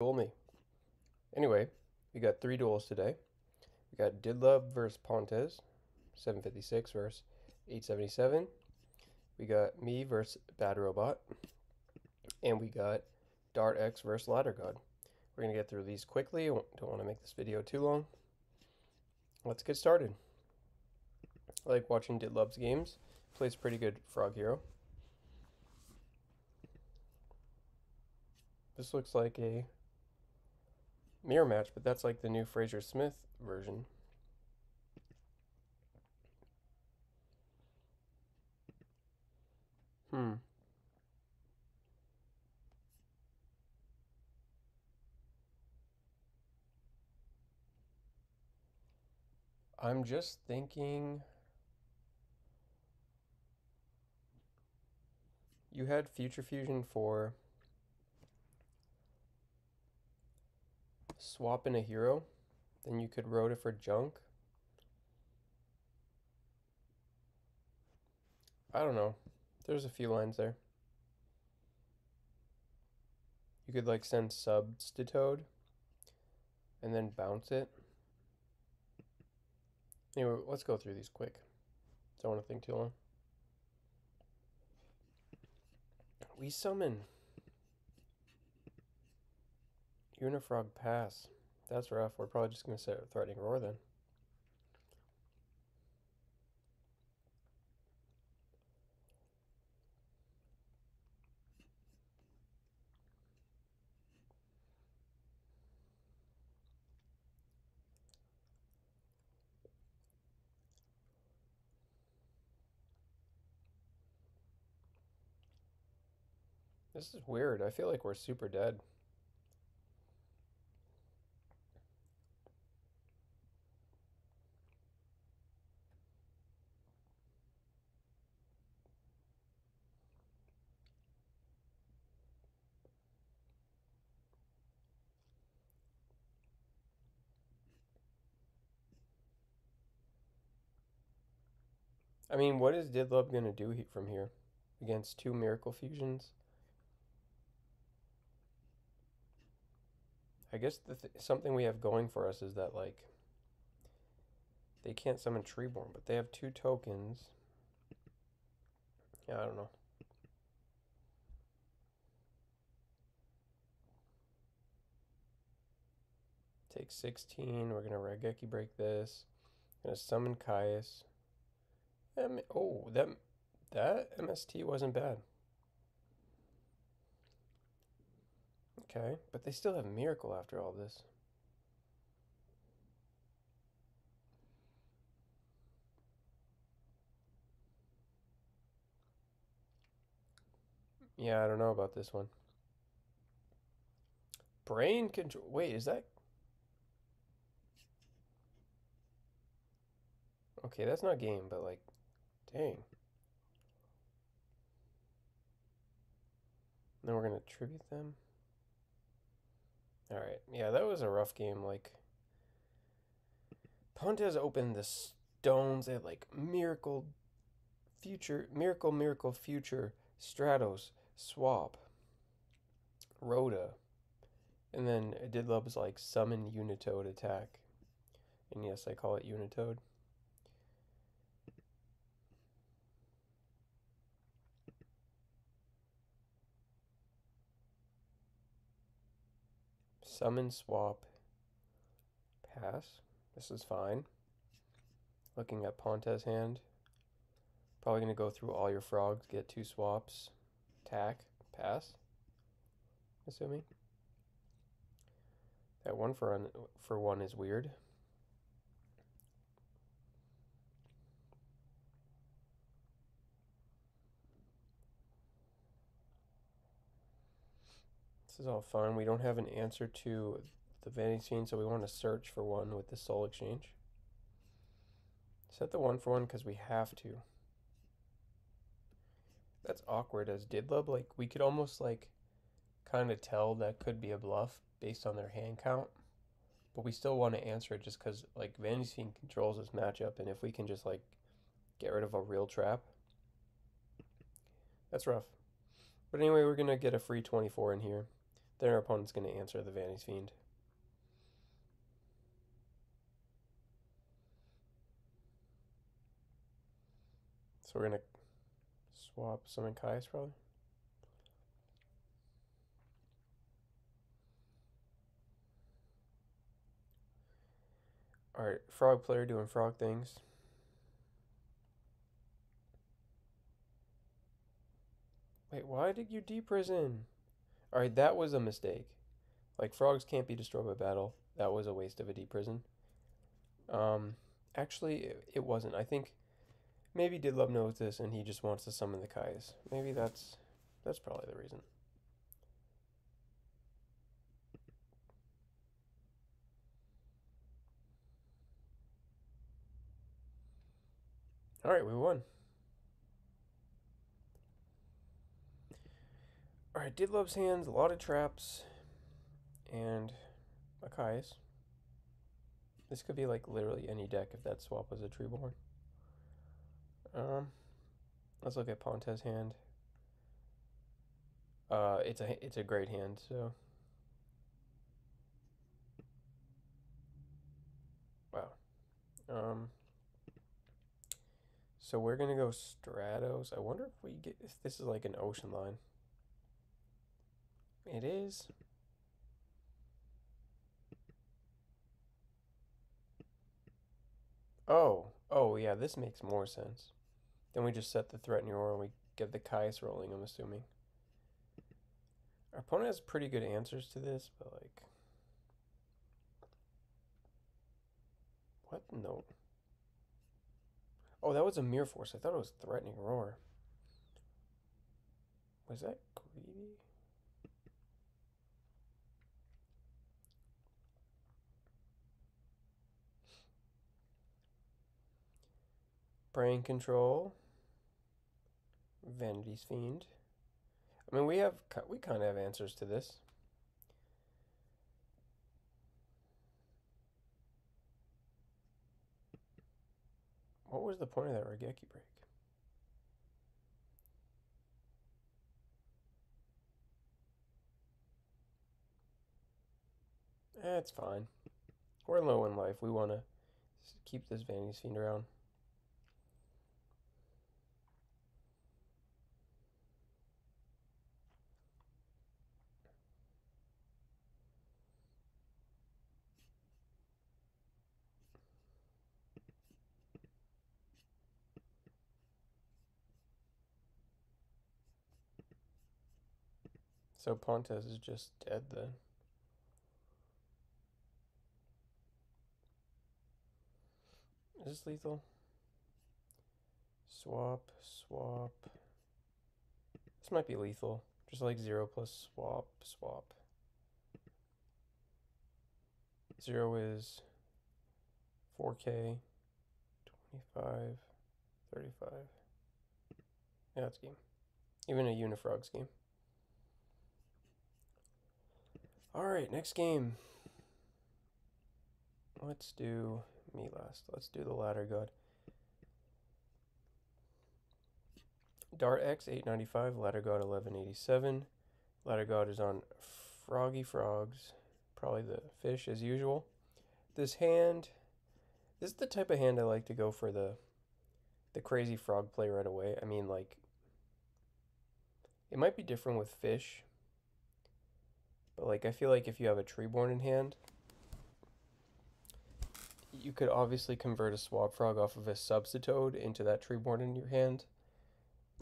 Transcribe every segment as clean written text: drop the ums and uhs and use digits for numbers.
Duel me. Anyway, we got three duels today. We got Didlub versus Pontes, 756 versus 877. We got me versus Bad Robot. And we got Dart X versus Ladder God. We're going to get through these quickly. I don't want to make this video too long. Let's get started. I like watching Didlub's games. Plays pretty good Frog Hero. This looks like a mirror match, but that's like the new Fraser Smith version. I'm just thinking, you had Future Fusion for Swap in a Hero, then you could Road it for Junk. I don't know. There's a few lines there. You could like send Substitoad and then bounce it. Anyway, let's go through these quick. Don't want to think too long. We summon Unifrog pass. That's rough. We're probably just going to set Threatening Roar then. This is weird. I feel like we're super dead. I mean, what is Didlub going to do from here against two Miracle Fusions? I guess the something we have going for us is that, like, they can't summon Treeborn, but they have two tokens. Yeah, I don't know. Take 16. We're going to Raigeki Break this. Going to summon Caius. Oh, that MST wasn't bad. Okay, but they still have Miracle after all this. Yeah, I don't know about this one. Brain Control. Wait, is that? Okay, that's not game, but like, dang. Then we're going to tribute them. Alright, yeah, that was a rough game. Like, Pontes opened the stones. They had, like, Miracle, Future, Stratos, Swap, Rhoda. And then Didlub's, like, Summon Unitoad Attack. And yes, I call it Unitoad. Summon Swap pass. This is fine. Looking at Pontes' hand. Probably going to go through all your frogs, get two swaps. Attack. Pass. Assuming. That one for one is weird. This is all fun. We don't have an answer to the Vanity's Fiend, so we want to search for one with the soul exchange. Set the 1-for-1 because we have to. That's awkward as Didlub. Like, we could almost like kind of tell that could be a bluff based on their hand count, but we still want to answer it just because like Vanity's Fiend controls this matchup, and if we can just like get rid of a real trap, that's rough. But anyway, we're gonna get a free 24 in here. their opponent's going to answer the Vanity's Fiend. So we're going to swap summon Caius probably. Alright, Frog player doing Frog things. Wait, why did you deprison? Alright, that was a mistake. Like, frogs can't be destroyed by battle. That was a waste of a deprison. Actually, it wasn't. I think maybe Didlub knows this and he just wants to summon the Caius. Maybe that's probably the reason. Alright, we won. Alright, Didlub's hands, a lot of traps, and a Caius. This could be like literally any deck if that swap was a Treeborn. Let's look at Pontes' hand. It's a great hand, so. Wow. So we're gonna go Stratos. I wonder if we get if this is like an ocean line. It is. Oh yeah, this makes more sense. Then we just set the Threatening Roar and we get the Caius rolling, I'm assuming. Our opponent has pretty good answers to this, but like... What? No. Oh, that was a Mirror Force. I thought it was Threatening Roar. Was that greedy? Brain Control, Vanity's Fiend. I mean, we kind of have answers to this. What was the point of that Raigeki Break? That's fine. We're low in life. We want to keep this Vanity's Fiend around. So Pontes is just dead then. Is this lethal? Swap. This might be lethal. Just like 0 plus swap. 0 is 4K, 25, 35. Yeah, it's game. Even a Unifrog's game. Alright, next game. Let's do me last. Let's do the Ladder God. Dart X 895, Ladder God 1187. Ladder God is on Froggy Frogs, probably the fish as usual. This is the type of hand I like to go for the crazy frog play right away. I mean, like, it might be different with fish. But, like, I feel like if you have a Treeborn in hand, you could obviously convert a Swap Frog off of a Substitoad into that Treeborn in your hand.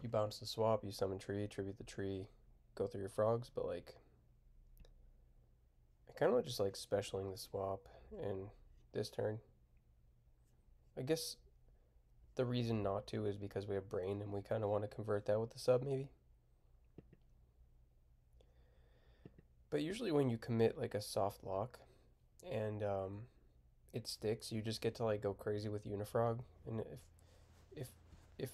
You bounce the swap, you summon tree, tribute the tree, go through your frogs. But, like, I kind of just like specialing the swap in this turn. I guess the reason not to is because we have Brain and we kind of want to convert that with the sub, maybe. But usually when you commit like a soft lock and it sticks, you just get to like go crazy with Unifrog. And if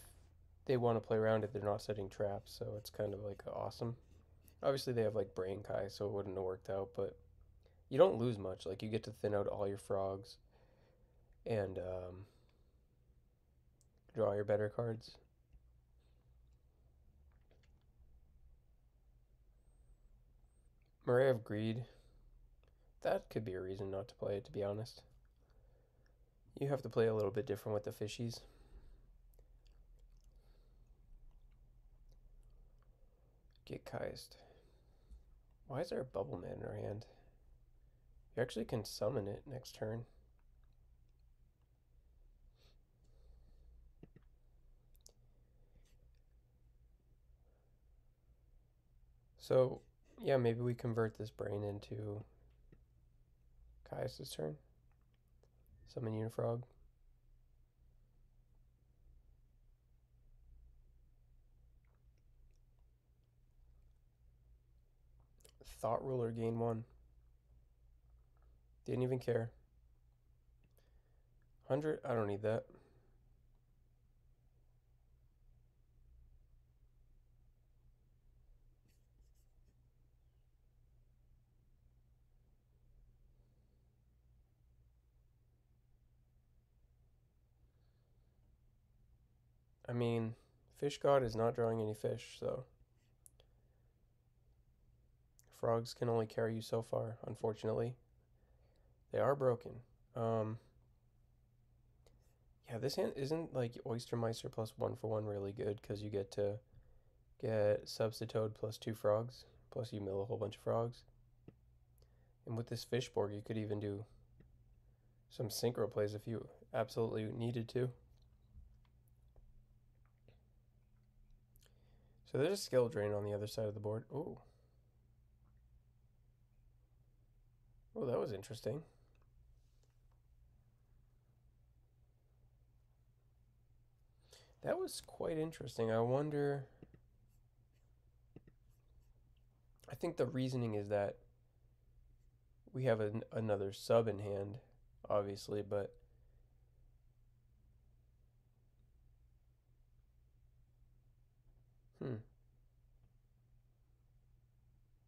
they want to play around it, they're not setting traps, so it's kind of like awesome. Obviously they have like Brain Kai, so it wouldn't have worked out, but you don't lose much. Like you get to thin out all your frogs and draw your better cards. Murray of Greed. That could be a reason not to play it, to be honest. You have to play a little bit different with the fishies. Get Caius. Why is there a Bubble Man in our hand? You actually can summon it next turn. So, yeah, maybe we convert this brain into Caius' turn. Summon Unifrog. Thought Ruler, gain one. Didn't even care. 100, I don't need that. I mean, Fish God is not drawing any fish, so frogs can only carry you so far, unfortunately. They are broken. Yeah, this hand isn't like Oystermeister plus 1-for-1 really good, because you get to get Substitoad plus 2 frogs, plus you mill a whole bunch of frogs. And with this Fishborg, you could even do some synchro plays if you absolutely needed to. So there's a Skill Drain on the other side of the board. Ooh. Oh, that was interesting. That was quite interesting. I wonder... I think the reasoning is that we have another sub in hand, obviously, but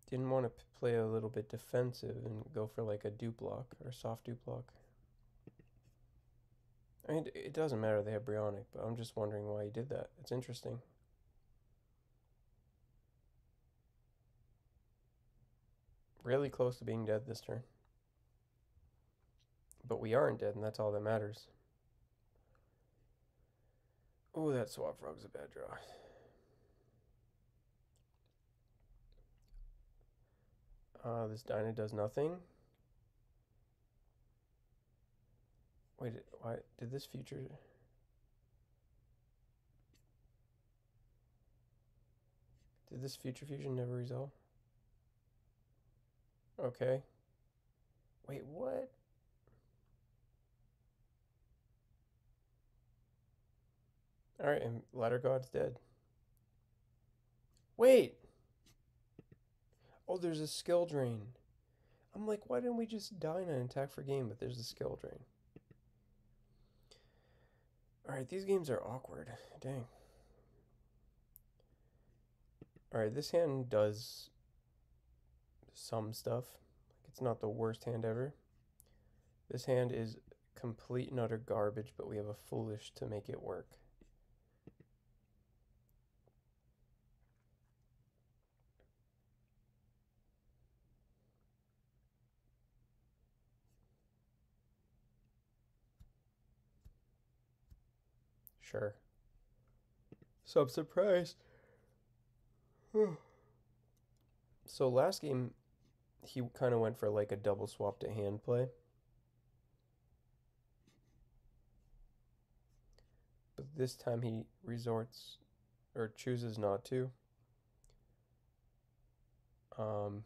didn't want to play a little bit defensive and go for like a dupe block or soft dupe block. I mean, it doesn't matter they have Brionic, but I'm just wondering why he did that. It's interesting. Really close to being dead this turn. But we aren't dead, and that's all that matters. Oh, that Swap Frog's a bad draw. This Dyna does nothing. Wait, why did this future? Did this Future Fusion never resolve? Okay. Wait, what? All right, and Ladder God's dead. Wait. Oh, there's a Skill Drain. I'm like, why didn't we just Dyna and attack for game, but there's a Skill Drain. Alright, these games are awkward. Dang. Alright, this hand does some stuff. It's not the worst hand ever. This hand is complete and utter garbage, but we have a Foolish to make it work. Sure. So I'm surprised. So last game, he kind of went for like a double swap to hand play. But this time he resorts, or chooses not to. I'm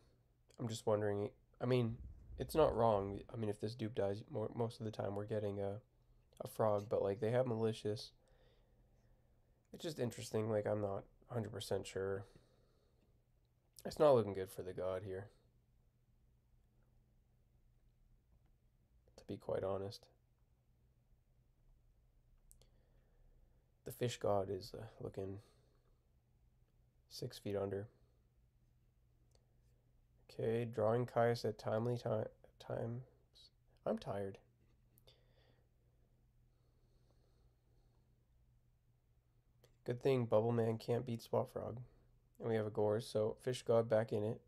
just wondering, I mean, it's not wrong. I mean, if this dupe dies, most of the time we're getting a frog, but like they have Malicious. It's just interesting, like I'm not 100% sure. It's not looking good for the god here, to be quite honest. The Fish God is looking 6 feet under. Okay, drawing Caius at timely times. I'm tired. Good thing Bubble Man can't beat Swap Frog. And we have a Gore, so Fish God back in it.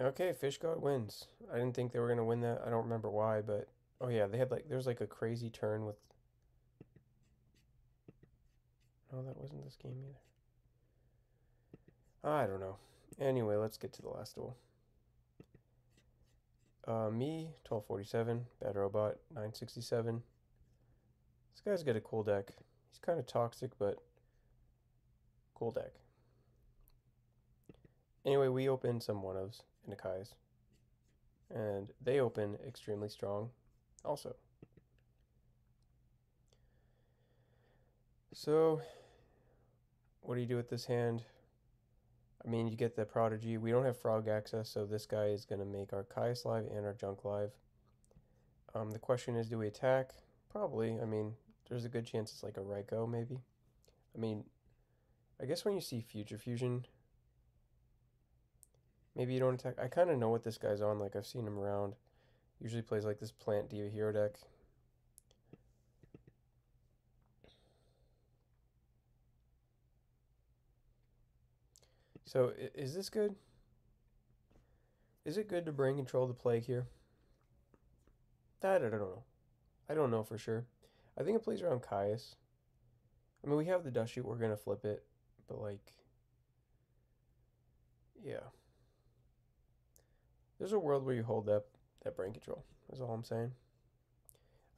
Okay, Fish God wins. I didn't think they were going to win that. I don't remember why, but... Oh yeah, they had like... There's like a crazy turn with... No, that wasn't this game either. I don't know. Anyway, let's get to the last duel. Me, 1247. Bad Robot, 967. This guy's got a cool deck. He's kind of toxic, but... Cool deck. Anyway, we open some one-ofs in a Caius. And they open extremely strong also. So, what do you do with this hand? I mean, you get the Prodigy. We don't have Frog access, so this guy is going to make our Caius live and our Junk live. The question is, do we attack? Probably. I mean, there's a good chance it's like a Raikou, maybe. I mean, I guess when you see Future Fusion, maybe you don't attack. I kind of know what this guy's on. Like, I've seen him around. Usually plays like this Plant D.Va hero deck. So, is this good? Is it good to Brain Control the Plague here? That, I don't know. I don't know for sure. I think it plays around Caius. I mean, we have the Dust Shoot. We're going to flip it. But, like... Yeah. There's a world where you hold up that Brain Control. That's all I'm saying.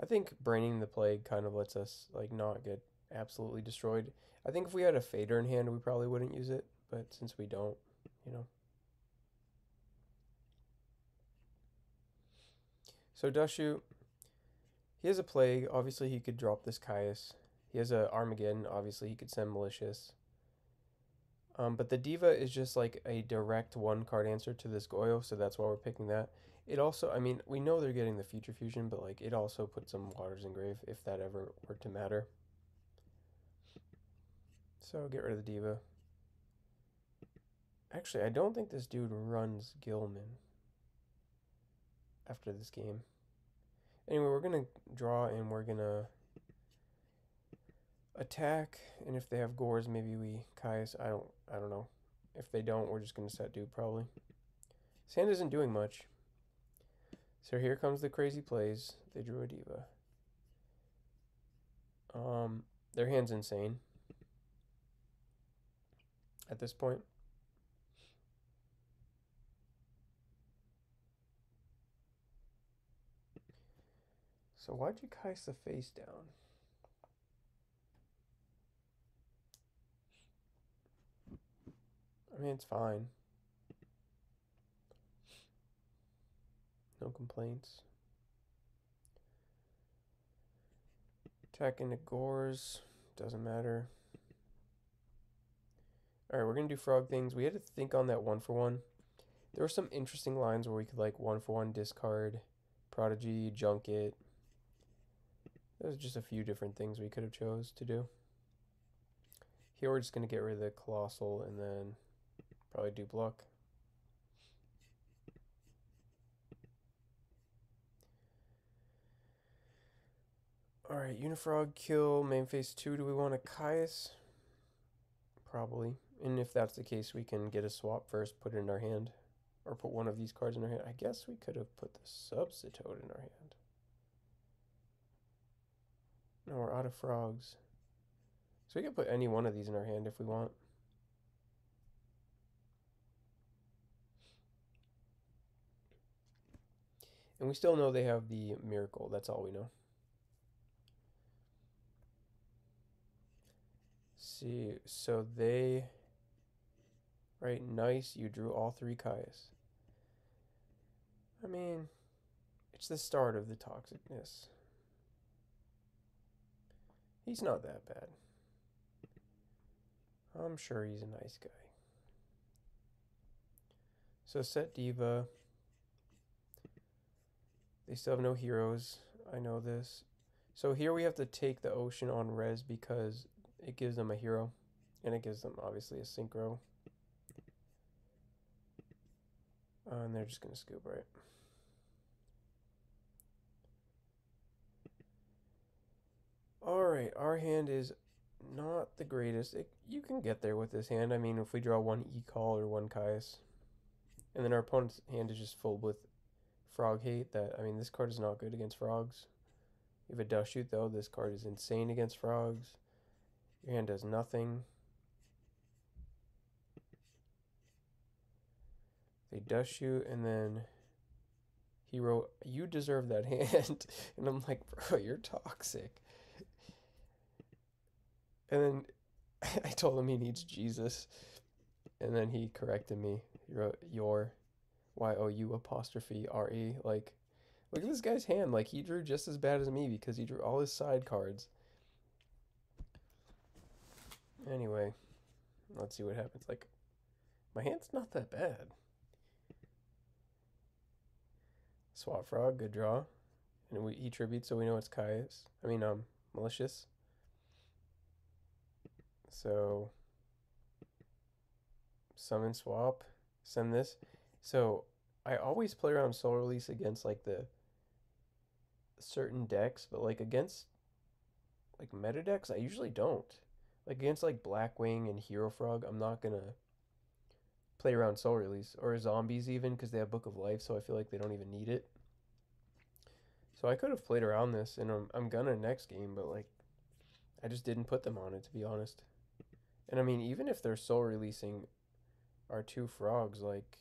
I think braining the Plague kind of lets us, like, not get absolutely destroyed. I think if we had a Fader in hand, we probably wouldn't use it. But since we don't, you know. So Dushu, he has a Plague. Obviously, he could drop this Caius. He has a Armageddon. Obviously, he could send Malicious. But the D.Va is just like a direct one-card answer to this Goyo, so that's why we're picking that. It also, I mean, we know they're getting the Future Fusion, but like it also puts some waters in grave if that ever were to matter. So get rid of the D.Va. Actually, I don't think this dude runs Gilman after this game. Anyway, we're going to draw and we're going to attack. And if they have Gores, maybe we Caius. I don't know. If they don't, we're just going to set dude probably. Sand isn't doing much. So here comes the crazy plays. They drew a D.Va. Their hand's insane at this point. So why'd you Caius the face down? I mean, it's fine. No complaints. Attack into Gores. Doesn't matter. Alright, we're going to do Frog things. We had to think on that one-for-one. There were some interesting lines where we could, like, one-for-one discard, Prodigy, Junk it. There's just a few different things we could have chose to do. Here we're just going to get rid of the Colossal and then probably do block. Alright, Unifrog kill, main phase 2. Do we want a Caius? Probably. And if that's the case, we can get a swap first, put it in our hand. Or put one of these cards in our hand. I guess we could have put the Substitoad in our hand. No, we're out of Frogs. So we can put any one of these in our hand if we want. And we still know they have the Miracle. That's all we know. See, so they... Right, nice. You drew all three Caius. I mean, it's the start of the toxicness. He's not that bad. I'm sure he's a nice guy. So set D.Va. They still have no heroes. I know this. So here we have to take the Ocean on res because it gives them a hero. And it gives them, obviously, a synchro. And they're just going to scoop, right? Alright, our hand is not the greatest. You can get there with this hand. I mean, if we draw one E-Call or one Caius. And then our opponent's hand is just full with Frog hate. That, I mean, this card is not good against Frogs. You have a Dust Shoot, though. This card is insane against Frogs. Your hand does nothing. They Dust Shoot, and then he wrote, "You deserve that hand." And I'm like, bro, you're toxic. And then I told him he needs Jesus. And then he corrected me. He wrote, "Your YOU''re." Like, look at this guy's hand. Like, he drew just as bad as me because he drew all his side cards. Anyway, let's see what happens. Like, my hand's not that bad. Swap Frog, good draw. And he tributes, so we know it's Caius. I mean, Malicious. So, summon swap, send this. So, I always play around Soul Release against, like, the certain decks, but, like, against, like, meta decks, I usually don't. Like, against, like, Blackwing and Hero Frog, I'm not gonna play around Soul Release, or Zombies even, because they have Book of Life, so I feel like they don't even need it. So I could have played around this, and I'm gonna next game, but, like, I just didn't put them on it, to be honest. And, I mean, even if they're Soul Releasing our two Frogs, like,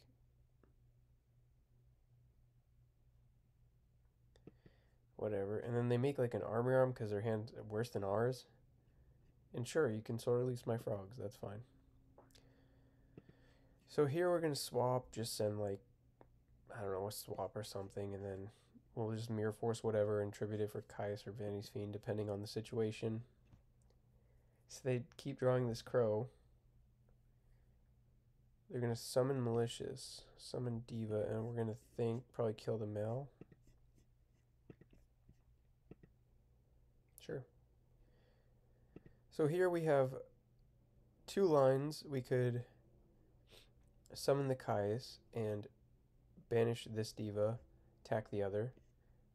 whatever. And then they make, like, an Armory Arm because their hand's worse than ours. And sure, you can Soul Release my Frogs. That's fine. So here we're going to swap, just send, like, I don't know, a swap or something. And then we'll just Mirror Force whatever and tribute it for Caius or Vanity's Fiend, depending on the situation. So they keep drawing this Crow. They're going to summon Malicious, summon D.Va, and we're going to think, probably kill the Mel. Sure. So here we have two lines. We could summon the Caius and banish this D.Va, attack the other.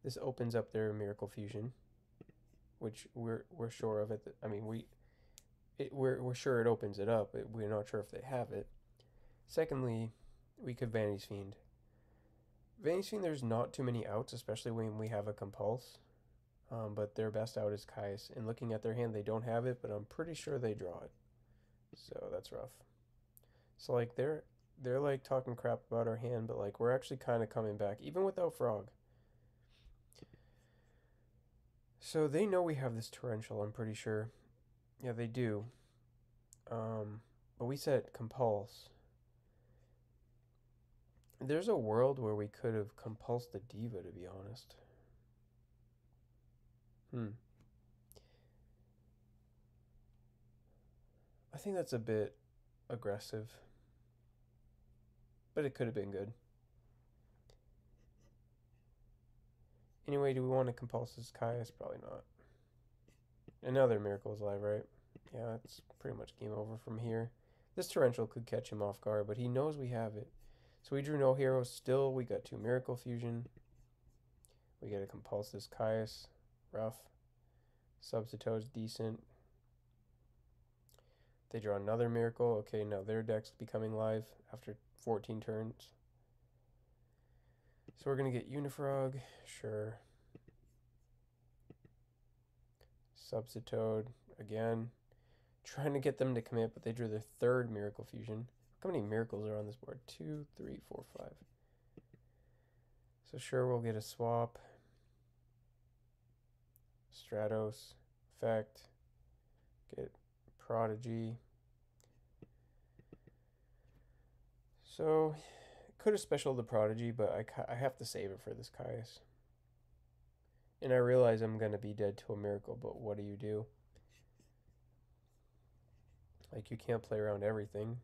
This opens up their Miracle Fusion, which we're sure of it. I mean, we're sure it opens it up. We're not sure if they have it. Secondly, we could Vanity's Fiend. Vanity's Fiend, there's not too many outs, especially when we have a Compulse. But their best out is Caius. And looking at their hand, they don't have it, but I'm pretty sure they draw it. So that's rough. So, like, they're like, talking crap about our hand, but, like, we're actually kind of coming back, even without Frog. So they know we have this Torrential, I'm pretty sure. Yeah, they do. But we said Compulse. There's a world where we could have compulsed the D.Va, to be honest. I think that's a bit aggressive. But it could have been good. Anyway, do we want to compulse this Caius? Probably not. Another Miracle is alive, right? Yeah, that's pretty much game over from here. This Torrential could catch him off guard, but he knows we have it. So we drew no heroes still. We got two Miracle Fusion. We got to compulse this Caius. Rough. Substitoad's decent. They draw another Miracle. Okay, now their deck's becoming live after 14 turns. So we're going to get Unifrog. Sure. Substitoad. Again. Trying to get them to commit, but they drew their third Miracle Fusion. How many Miracles are on this board? 2, 3, 4, 5. So sure, we'll get a swap. Stratos, effect, get Prodigy. So, could have specialed the Prodigy, but I have to save it for this Caius. And I realize I'm going to be dead to a Miracle, but what do? Like, you can't play around everything.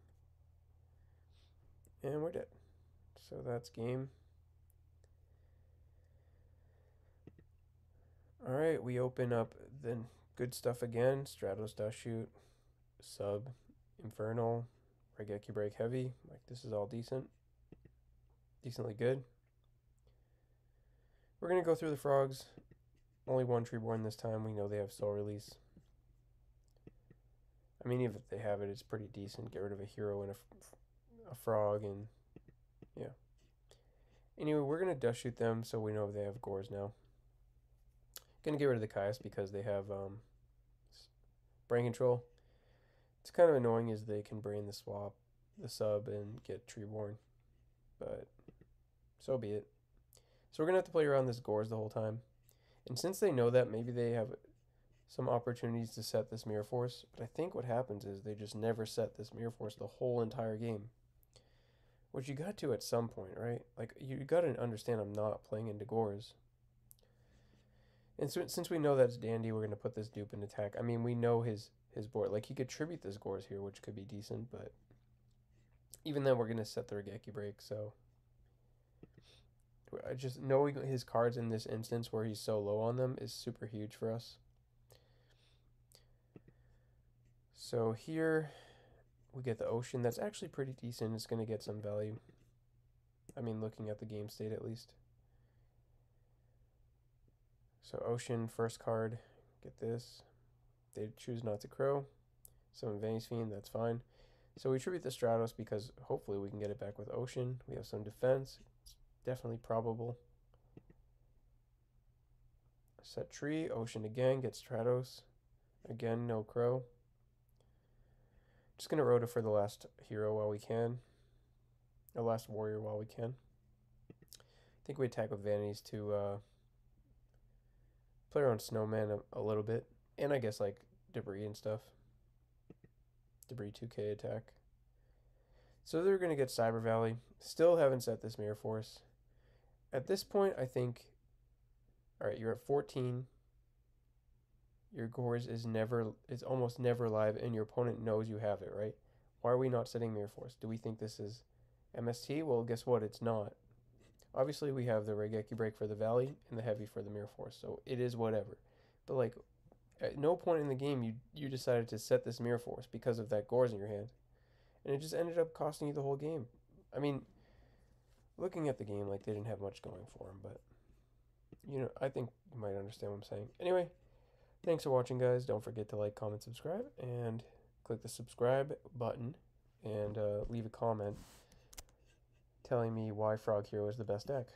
And we're dead. So that's game. Alright, we open up the good stuff again. Stratos, Dust Shoot, Sub, Infernal, Raigeki Break Heavy. Like, this is all decent. Decently good. We're going to go through the Frogs. Only one Treeborn this time. We know they have Soul Release. I mean, even if they have it, it's pretty decent. Get rid of a hero and a frog and Yeah. Anyway, we're going to Dust Shoot them so we know they have Gores now. Going to get rid of the Caius because they have Brain Control. It's kind of annoying is they can Brain the Swap, the Sub, and get Treeborn. But so be it. So we're going to have to play around this Gores the whole time. And since they know that, maybe they have some opportunities to set this Mirror Force. But I think what happens is they just never set this Mirror Force the whole entire game. Which you got to at some point, right? Like, you got to understand I'm not playing into Gores. And so, since we know that's Dandy, we're going to put this dupe in attack. I mean, we know his board. Like, he could tribute this Gores here, which could be decent, but even then, we're going to set the Raigeki Break, so just knowing his cards in this instance where he's so low on them is super huge for us. So here we get the Ocean. That's actually pretty decent. It's going to get some value. I mean, looking at the game state at least. So Ocean, first card, get this. They choose not to Crow. So Vanity's Fiend, that's fine. So we tribute the Stratos because hopefully we can get it back with Ocean. We have some defense. It's definitely probable. Set Tree, Ocean again, gets Stratos. Again, no Crow. Just going to Rota for the last hero while we can. Or last warrior while we can. I think we attack with Vanities to play around Snowman a little bit. And I guess like Debris and stuff. Debris 2k attack. So they're going to get Cyber Valley. Still haven't set this Mirror Force. At this point, I think... Alright, you're at 14. Your Gores is almost never live, and your opponent knows you have it, right? Why are we not setting Mirror Force? Do we think this is MST? Well, guess what? It's not. Obviously, we have the Raigeki Break for the Valley and the Heavy for the Mirror Force, so it is whatever. But, like, at no point in the game you decided to set this Mirror Force because of that Gores in your hand. And it just ended up costing you the whole game. I mean, looking at the game, like, they didn't have much going for them, but, you know, I think you might understand what I'm saying. Anyway, thanks for watching, guys. Don't forget to like, comment, subscribe, and click the subscribe button, and leave a comment telling me why Frog Hero is the best deck.